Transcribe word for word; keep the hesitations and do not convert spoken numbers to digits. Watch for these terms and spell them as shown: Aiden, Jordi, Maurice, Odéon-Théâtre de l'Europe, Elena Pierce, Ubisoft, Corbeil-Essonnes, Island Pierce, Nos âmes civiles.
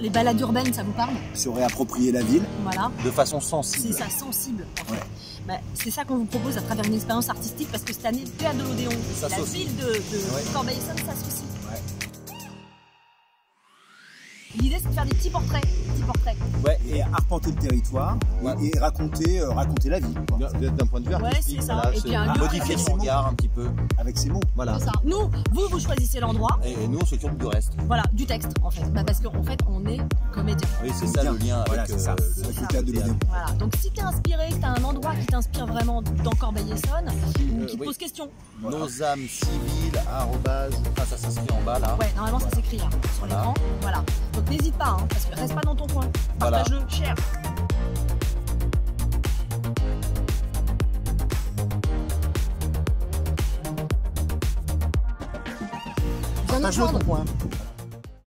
les balades urbaines, ça vous parle? Se réapproprier la ville, voilà, de façon sensible. C'est ça, sensible. En fait. Ouais. Bah, c'est ça qu'on vous propose à travers une expérience artistique, parce que cette année, le théâtre de l'Odéon, la ville de, de ouais. Corbeil-Essonnes s'associe. Ouais. L'idée, c'est de faire des petits portraits, petits portraits. Ouais, et arpenter le territoire, ouais. et, et raconter, euh, raconter la vie. D'un point de vue artistique, ouais, ça. Voilà, et puis un modifier son regard un petit peu avec ses mots. Voilà. Ça. Nous, vous, vous choisissez l'endroit. Et, et nous, on s'occupe du reste. Voilà, du texte, en fait. Bah, parce qu'en fait, on est comédien. Oui, c'est ça le lien voilà, avec ça. Euh, le théâtre de l'Odéon. Voilà. Donc, si t'es inspiré, que t'as un endroit qui t'inspire vraiment dans Corbeil-Essonnes, euh, qui te oui. pose question. Voilà. Nos âmes civiles, arrobase. Ah, ça s'inscrit en bas là. Ouais, normalement, voilà. ça s'écrit là, sur l'écran. Voilà. Donc n'hésite pas, hein, parce que reste pas dans ton coin, partage-le, voilà. Cher. Partage-le ton coin.